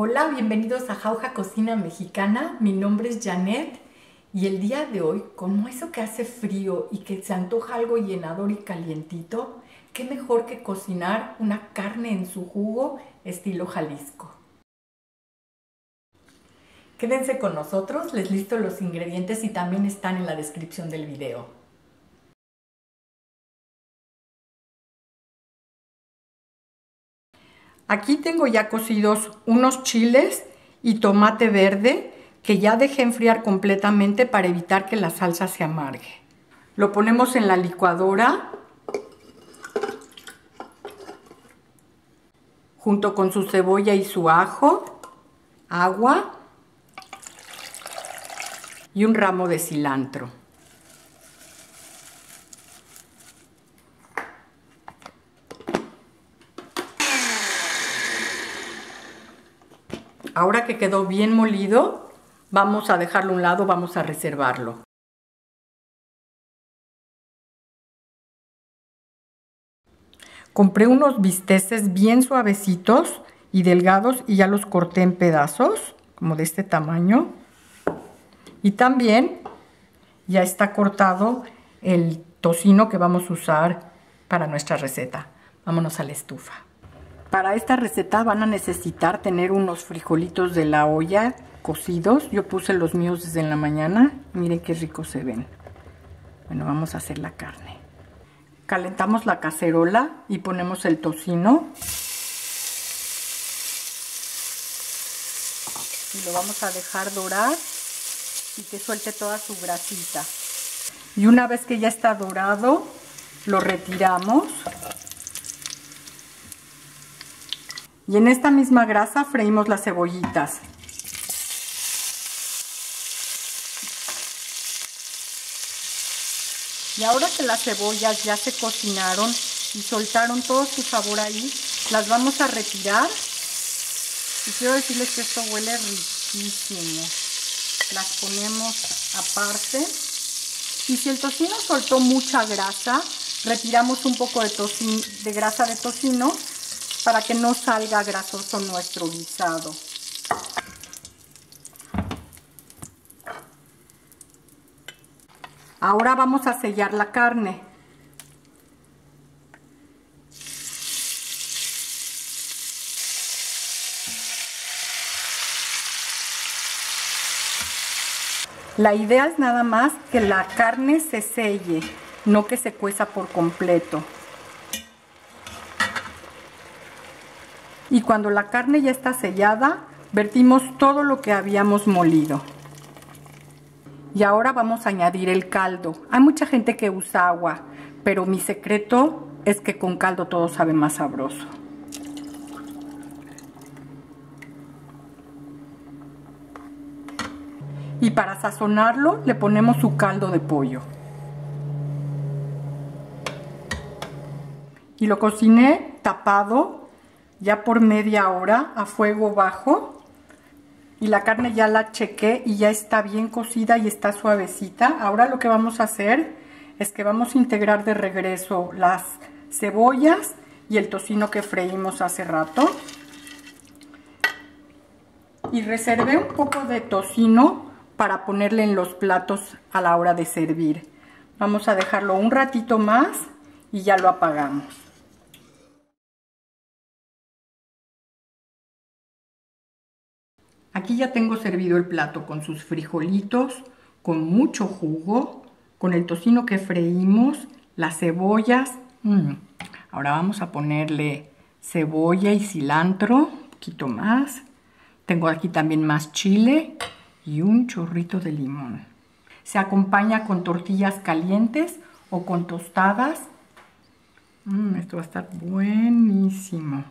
Hola, bienvenidos a Jauja Cocina Mexicana. Mi nombre es Janet y el día de hoy, como eso que hace frío y que se antoja algo llenador y calientito, qué mejor que cocinar una carne en su jugo estilo Jalisco. Quédense con nosotros, les listo los ingredientes y también están en la descripción del video. Aquí tengo ya cocidos unos chiles y tomate verde que ya dejé enfriar completamente para evitar que la salsa se amargue. Lo ponemos en la licuadora junto con su cebolla y su ajo, agua y un ramo de cilantro. Ahora que quedó bien molido, vamos a dejarlo a un lado, vamos a reservarlo. Compré unos bisteces bien suavecitos y delgados y ya los corté en pedazos, como de este tamaño. Y también ya está cortado el tocino que vamos a usar para nuestra receta. Vámonos a la estufa. Para esta receta van a necesitar tener unos frijolitos de la olla cocidos. Yo puse los míos desde la mañana. Miren qué ricos se ven. Bueno, vamos a hacer la carne. Calentamos la cacerola y ponemos el tocino. Y lo vamos a dejar dorar y que suelte toda su grasita. Y una vez que ya está dorado, lo retiramos. Y en esta misma grasa freímos las cebollitas. Y ahora que las cebollas ya se cocinaron y soltaron todo su sabor ahí, las vamos a retirar. Y quiero decirles que esto huele riquísimo. Las ponemos aparte. Y si el tocino soltó mucha grasa, retiramos un poco de grasa de tocino, para que no salga grasoso nuestro guisado. Ahora vamos a sellar la carne. La idea es nada más que la carne se selle, no que se cueza por completo. Y cuando la carne ya está sellada, vertimos todo lo que habíamos molido. Y ahora vamos a añadir el caldo. Hay mucha gente que usa agua, pero mi secreto es que con caldo todo sabe más sabroso. Y para sazonarlo, le ponemos su caldo de pollo. Y lo cociné tapado ya por media hora a fuego bajo, y la carne ya la chequé y ya está bien cocida y está suavecita. Ahora lo que vamos a hacer es que vamos a integrar de regreso las cebollas y el tocino que freímos hace rato. Y reservé un poco de tocino para ponerle en los platos a la hora de servir. Vamos a dejarlo un ratito más y ya lo apagamos. Aquí ya tengo servido el plato con sus frijolitos, con mucho jugo, con el tocino que freímos, las cebollas. Ahora vamos a ponerle cebolla y cilantro, un poquito más. Tengo aquí también más chile y un chorrito de limón. Se acompaña con tortillas calientes o con tostadas. Esto va a estar buenísimo.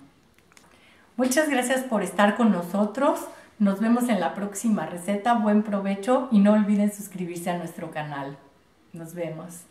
Muchas gracias por estar con nosotros. Nos vemos en la próxima receta, buen provecho y no olviden suscribirse a nuestro canal. Nos vemos.